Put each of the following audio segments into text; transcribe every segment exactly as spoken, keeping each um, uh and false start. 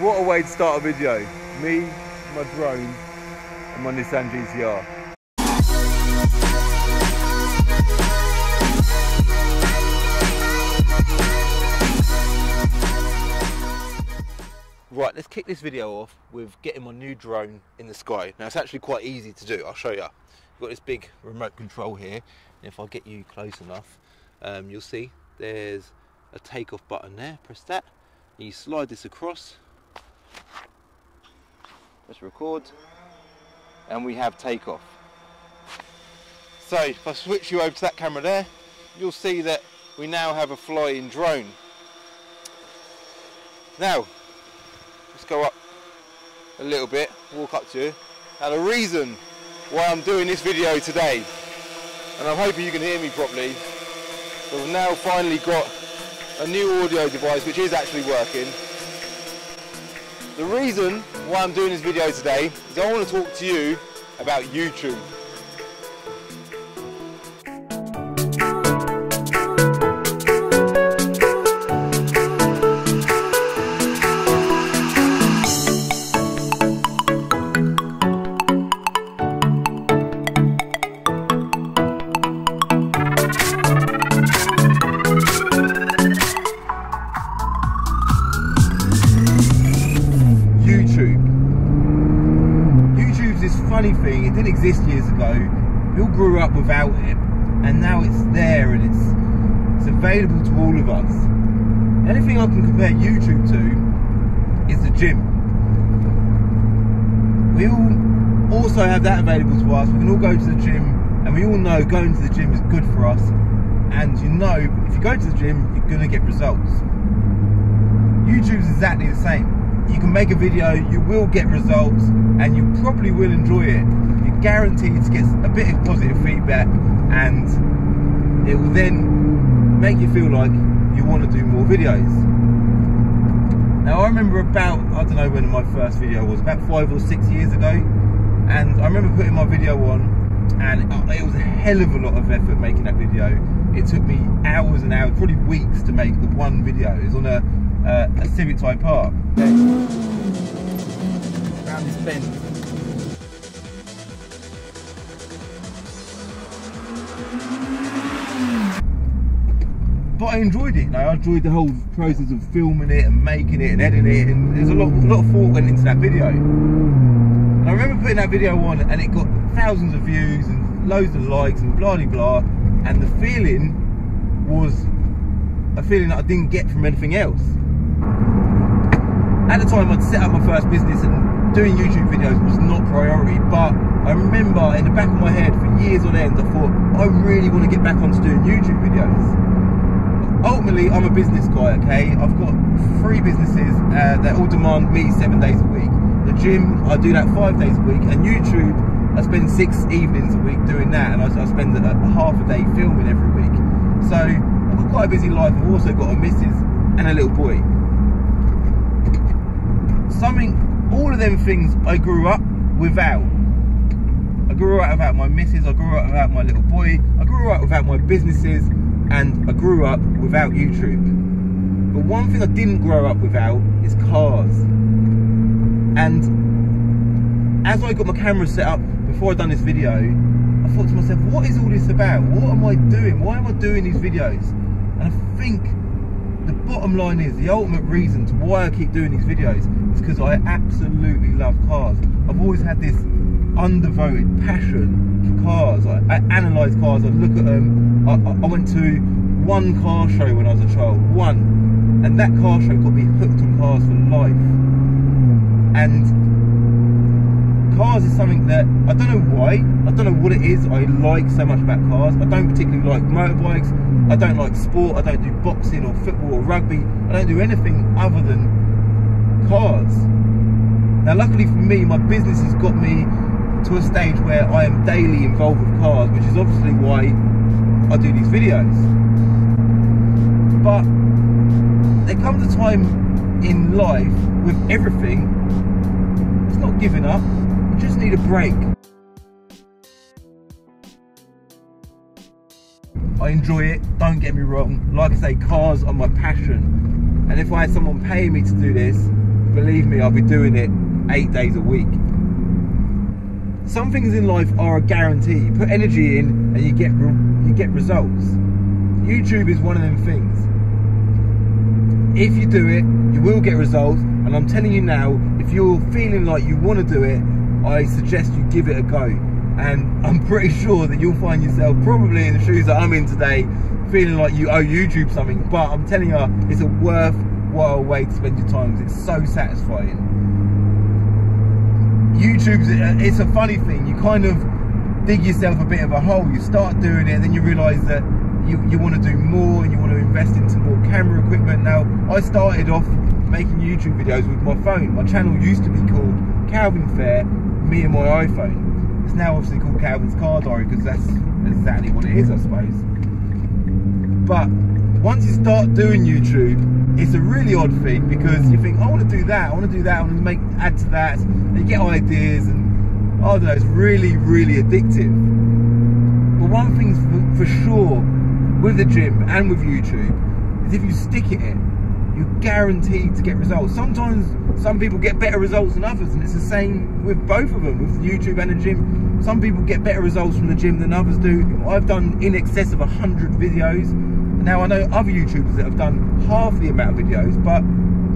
What a way to start a video. Me, my drone, and my Nissan G T R. Right, let's kick this video off with getting my new drone in the sky. Now, it's actually quite easy to do, I'll show you. You've got this big remote control here, and if I get you close enough, um, you'll see there's a takeoff button there. Press that, and you slide this across, press record, and we have takeoff. So if I switch you over to that camera there, you'll see that we now have a flying drone. Now let's go up a little bit, walk up to you, and the reason why I'm doing this video today, and I'm hoping you can hear me properly, we've now finally got a new audio device which is actually working. The reason why I'm doing this video today is I want to talk to you about YouTube. Thing, it didn't exist years ago. We all grew up without it, and now it's there and it's, it's available to all of us. The only thing I can compare YouTube to is the gym. We all also have that available to us. We can all go to the gym, and we all know going to the gym is good for us, and you know if you go to the gym you're going to get results. YouTube's exactly the same. You can make a video, you will get results, and you probably will enjoy it. You're guaranteed to get a bit of positive feedback, and it will then make you feel like you want to do more videos. Now I remember about, I don't know when my first video was, about five or six years ago, and I remember putting my video on, and it was a hell of a lot of effort making that video. It took me hours and hours, probably weeks, to make the one video. It was on a Uh, a Civic Type R. Okay. Around this bend. But I enjoyed it. Like, I enjoyed the whole process of filming it and making it and editing it. And there's a lot, a lot of thought went into that video. And I remember putting that video on, and it got thousands of views and loads of likes and blah de blah. And the feeling was a feeling that I didn't get from anything else. At the time I'd set up my first business, and doing YouTube videos was not priority, but I remember in the back of my head for years on end I thought, I really want to get back onto doing YouTube videos. Ultimately I'm a business guy, okay? I've got three businesses uh, that all demand me seven days a week. The gym, I do that five days a week, and YouTube, I spend six evenings a week doing that, and I, I spend a, a half a day filming every week. So I've got quite a busy life. I've also got a missus and a little boy. Something, all of them things I grew up without. I grew up without my missus, I grew up without my little boy, I grew up without my businesses, and I grew up without YouTube. But one thing I didn't grow up without is cars. And as I got my camera set up before I'd done this video, I thought to myself, what is all this about? What am I doing? Why am I doing these videos? And I think the bottom line is, the ultimate reason to why I keep doing these videos is because I absolutely love cars. I've always had this undevoted passion for cars. I, I analyse cars, I look at them. I, I, I went to one car show when I was a child, one, and that car show got me hooked on cars for life. And cars is something that, I don't know why, I don't know what it is I like so much about cars. I don't particularly like motorbikes. I don't like sport, I don't do boxing or football or rugby, I don't do anything other than cars. Now luckily for me, my business has got me to a stage where I am daily involved with cars, which is obviously why I do these videos. But there comes a time in life with everything, it's not giving up, you just need a break. I enjoy it, don't get me wrong. Like I say, cars are my passion. And if I had someone paying me to do this, believe me, I'll be doing it eight days a week. Some things in life are a guarantee. You put energy in and you get, you get results. YouTube is one of them things. If you do it, you will get results. And I'm telling you now, if you're feeling like you want to do it, I suggest you give it a go. And I'm pretty sure that you'll find yourself probably in the shoes that I'm in today, feeling like you owe YouTube something. But I'm telling you, it's a worthwhile way to spend your time, because it's so satisfying. YouTube's, it's a funny thing, you kind of dig yourself a bit of a hole. You start doing it, then you realise that you, you want to do more, and you want to invest into more camera equipment. Now, I started off making YouTube videos with my phone. My channel used to be called Calvin Fair, me and my iPhone. It's now obviously called Calvin's Car Diary, because that's exactly what it is, I suppose. But once you start doing YouTube, it's a really odd thing, because you think, I want to do that, I want to do that, I want to make, add to that, and you get ideas, and I don't know, it's really, really addictive. But one thing's for, for sure with the gym and with YouTube is if you stick at it, you're guaranteed to get results. Sometimes some people get better results than others, and it's the same with both of them, with YouTube and the gym. Some people get better results from the gym than others do. I've done in excess of one hundred videos. Now, I know other YouTubers that have done half the amount of videos, but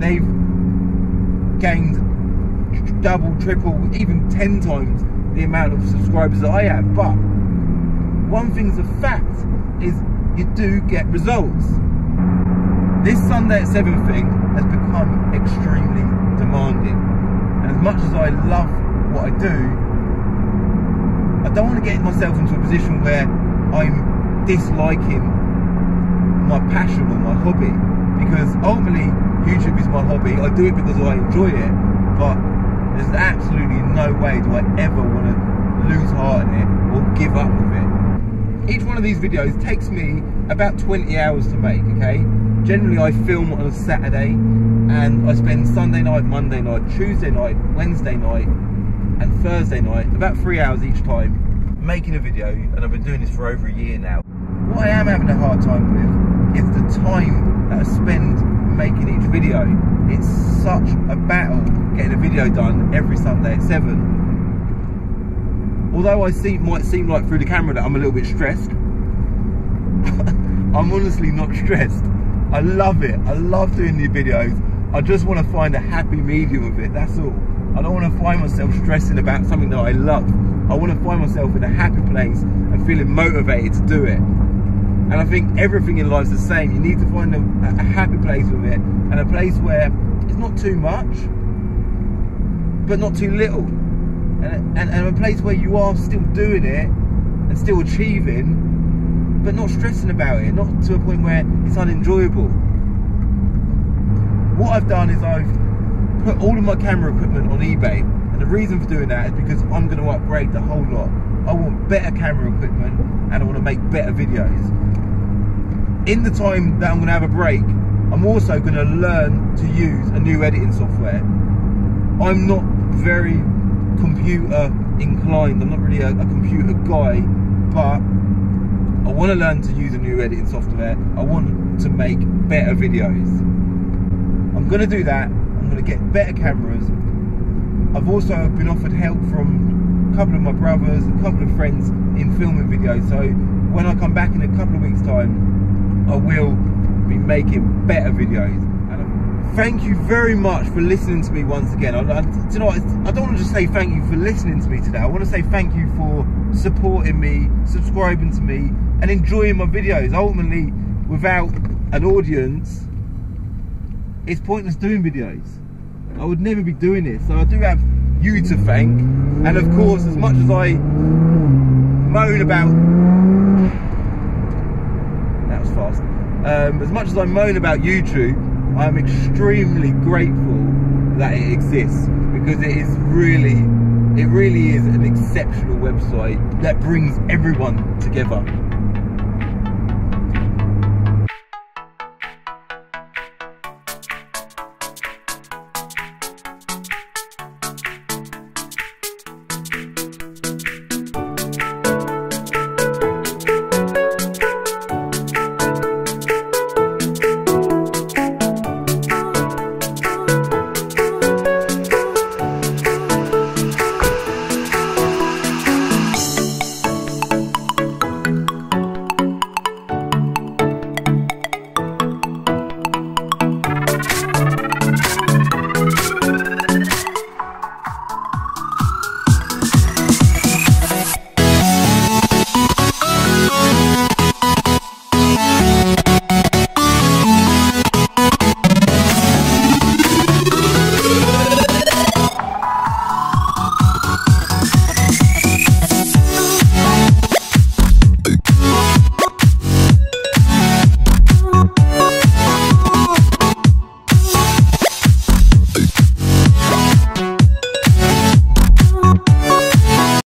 they've gained double, triple, even ten times the amount of subscribers that I have. But one thing's a fact, is you do get results. This Sunday at seven thing has become extremely demanding. And as much as I love what I do, I don't want to get myself into a position where I'm disliking my passion or my hobby, because ultimately YouTube is my hobby. I do it because I enjoy it, but there's absolutely no way do I ever want to lose heart in it or give up with it. Each one of these videos takes me about twenty hours to make, okay? Generally I film on a Saturday, and I spend Sunday night, Monday night, Tuesday night, Wednesday night and Thursday night, about three hours each time, making a video, and I've been doing this for over a year now. What I am having a hard time with is the time that I spend making each video. It's such a battle getting a video done every Sunday at seven. Although I see, might seem like through the camera that I'm a little bit stressed, I'm honestly not stressed. I love it. I love doing these videos. I just want to find a happy medium of it, that's all. I don't want to find myself stressing about something that I love. I want to find myself in a happy place and feeling motivated to do it. And I think everything in life's the same. You need to find a, a happy place with it, and a place where it's not too much, but not too little. And, and, and a place where you are still doing it and still achieving, but not stressing about it, not to a point where it's unenjoyable. What I've done is I've put all of my camera equipment on eBay. And the reason for doing that is because I'm going to upgrade the whole lot. I want better camera equipment, and I want to make better videos. In the time that I'm going to have a break, I'm also going to learn to use a new editing software. I'm not very computer inclined, I'm not really a, a computer guy, but I want to learn to use a new editing software. I want to make better videos. I'm going to do that. I'm going to get better cameras. I've also been offered help from a couple of my brothers and a couple of friends in filming videos, so when I come back in a couple of weeks' time, I will be making better videos. And thank you very much for listening to me once again. I, I, you know, I don't want to just say thank you for listening to me today. I want to say thank you for supporting me, subscribing to me, and enjoying my videos. Ultimately, without an audience, it's pointless doing videos. I would never be doing this. So I do have you to thank. And of course, as much as I moan about... fast. Um, as much as I moan about YouTube, I'm extremely grateful that it exists, because it is really, it really is an exceptional website that brings everyone together.